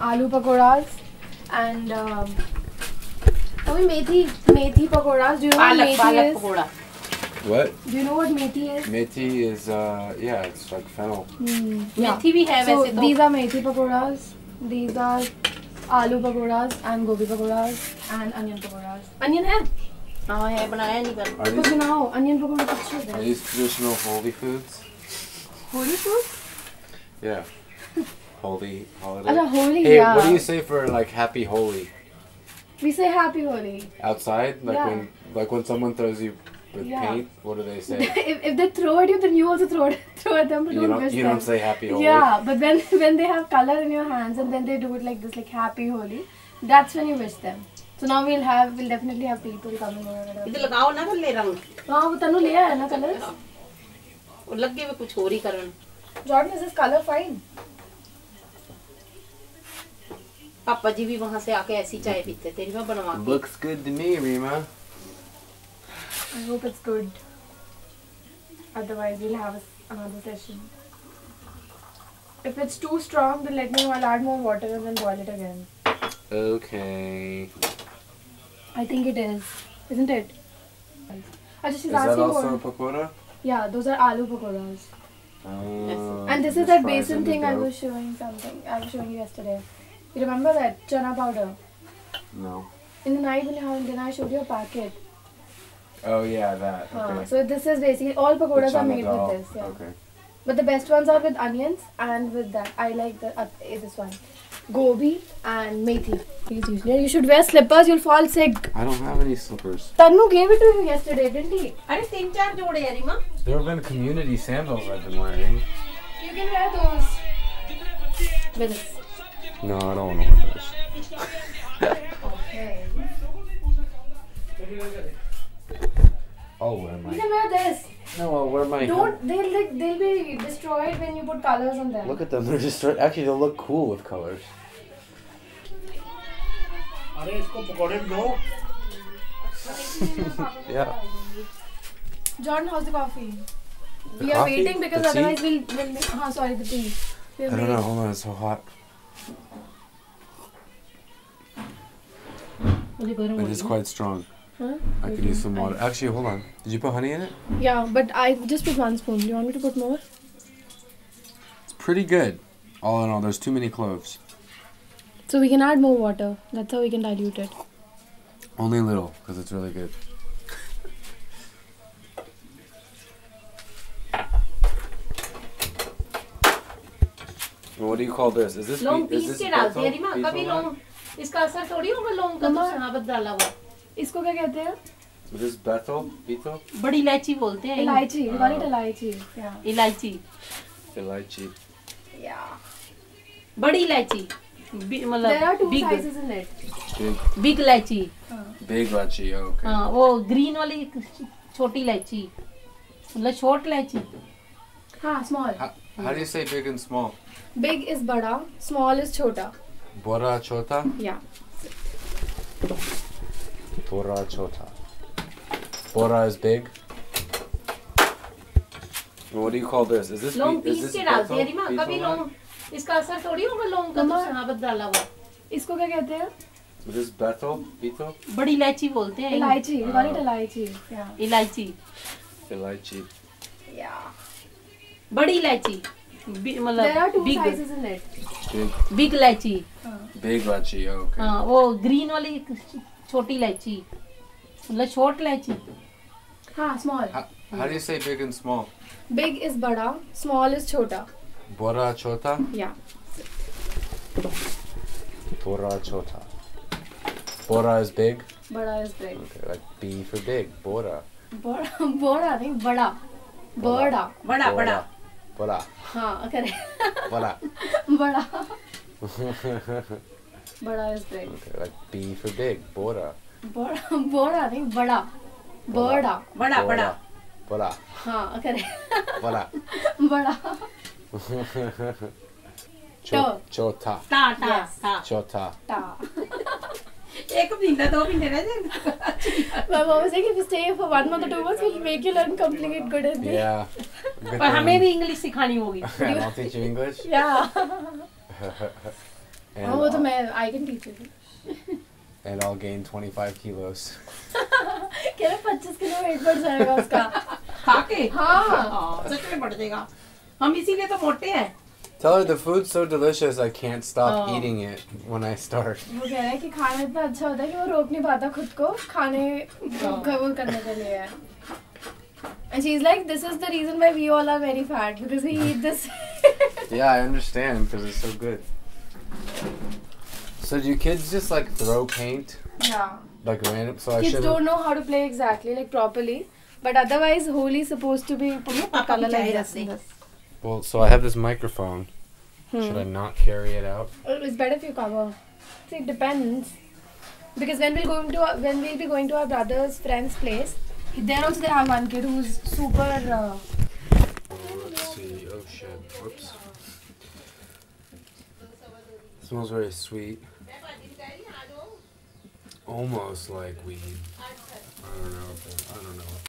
aloo pakoras and methi pakoras. Do you know what methi is? Pakora. What? Do you know what methi is? Methi is yeah, it's like fennel. Yeah. Methi we have. So these are methi pakoras. These are aloo pakoras and gobi pakoras and onion pakoras. Onion hai? No, I haven't made it. But now onion pakoras are good. Are these traditional Holi foods? Holi foods? Yeah. Holi holiday. Achha, Holi, hey, yeah. What do you say for like happy Holi? We say happy Holi. Outside, like yeah. when someone throws you with paint, what do they say? if they throw at you, then you also throw at them. But you don't say happy Holi. Yeah, but when they have color in your hands and then they do it like this, like happy Holi, that's when you wish them. So now we'll definitely have people coming over. It लगाओ ना कल ले रंग. हाँ वो तनु ले आया ना कलर्स. वो लग गए भी कुछ और ही करन. Jordan, is this color fine? पापा जी भी वहाँ से आके ऐसी चाय पीते थे रिमा बनवा के. Looks good to me, Rima. I hope it's good. Otherwise, we'll have another session. If it's too strong, then let me know. I'll add more water and then boil it again. Okay. I think it is, isn't it? I just asking also pakora? Yeah, those are aloo pakoras. And this is that basin thing I was showing you yesterday. You remember that chana powder? No. In the night when I showed you a packet. Oh yeah, that. Okay. So this is basically all pakoras are made with this. Yeah. Okay. But the best ones are with onions and with that. I like the this one. Gobi and methi. You should wear slippers, you'll fall sick. I don't have any slippers. Tanu gave it to you yesterday, didn't he? I just think charge over here, Rima. There have been community sandals I've been wearing. You can wear those. Vince. No, I don't want to wear those. Okay. I'll wear mine. You can wear this. No, I'll wear mine. Don't. They'll be destroyed when you put colors on them. Look at them. They're destroyed. Actually, they'll look cool with colors. Yeah. Jordan, how's the coffee? We are waiting because otherwise we'll make. Oh, sorry, the tea. I don't know. Hold on, it's so hot. It is quite strong. Huh? I could use some water. Actually, hold on. Did you put honey in it? Yeah, but I just put 1 spoon. Do you want me to put more? It's pretty good. All in all, there's too many cloves. So we can add more water. That's how we can dilute it. Only a little, because it's really good. What do you call this? Is this long piece? Is this इसको क्या कहते हैं? So this betel? बड़ी इलायची बोलते हैं। इलायची, you call it इलायची, yeah. इलायची. Yeah. बड़ी इलायची, मतलब there are 2 sizes in it. Big इलायची. Big इलायची, okay. हाँ, वो green वाली छोटी इलायची, मतलब short इलायची. हाँ, small. How do you say big and small? Big is बड़ा, small is छोटा. बड़ा छोटा? Yeah. Bora chota. Bora is big. What do you call this? Is this long piece? This betel? बड़ी इलायची बोलते हैं। इलायची, you call it इलायची, yeah. इलायची. Yeah. बड़ी इलायची, मतलब there are 2 sizes in it. Big इलायची. Big इलायची, okay. हाँ, वो green वाली छोटी इलायची, मतलब छोट इलायची. हाँ, small. How do you say big and small? Big is बड़ा, small is छोटा. बड़ा छोटा? Yeah. बड़ा छोटा. Bora is big. Bora is big. Okay, like B for big. Bora. Bora नहीं, बड़ा. बड़ा. हाँ, correct. बड़ा. Bada is big. Okay, like B for big. Bora नहीं, बड़ा. बड़ा. हाँ, करें. बड़ा. छोटा. एक बिंदा, 2 बिंदे ना जाएंगे. My mom was like, if you stay for 1 month or 2 months, we'll make you learn complete good Hindi. Yeah. पर हमें भी English सिखानी होगी. I'll teach you English. Yeah. And oh, the man, I can teach you. And I'll gain 25 kilos. क्या 25 kilo weight बढ़ जाएगा उसका? खाके? हाँ. सच में बढ़ जाएगा. हम इसीलिए तो मोटे हैं. Tell her the food's so delicious I can't stop eating it when I start. वो कह रहा है कि खाना इतना अच्छा होता है कि वो रोक नहीं पाता खुद को खाने को करने के लिए. And she's like, this is the reason why we all are very fat because we eat this. Yeah, I understand because it's so good. So do kids just like throw paint? Yeah. Like random. So kids don't know how to play exactly, like properly. But otherwise, Holi is supposed to be color like this. Well, so I have this microphone. Should I not carry it out? It's better if you cover. See, it depends. Because when we'll be going to our brother's friend's place, there also they have one kid who's super. Let's see. Oh shit! Whoops. It smells very sweet. Almost like weed. I don't know.